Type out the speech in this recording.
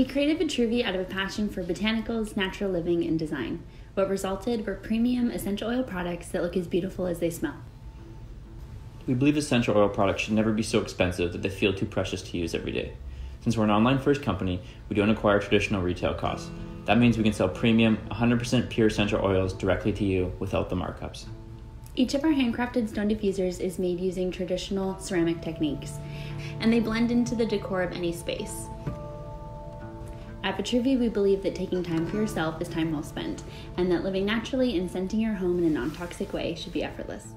We created Vitruvi out of a passion for botanicals, natural living, and design. What resulted were premium essential oil products that look as beautiful as they smell. We believe essential oil products should never be so expensive that they feel too precious to use every day. Since we're an online-first company, we don't acquire traditional retail costs. That means we can sell premium, 100% pure essential oils directly to you without the markups. Each of our handcrafted stone diffusers is made using traditional ceramic techniques, and they blend into the decor of any space. At Vitruvi, we believe that taking time for yourself is time well spent, and that living naturally and scenting your home in a non-toxic way should be effortless.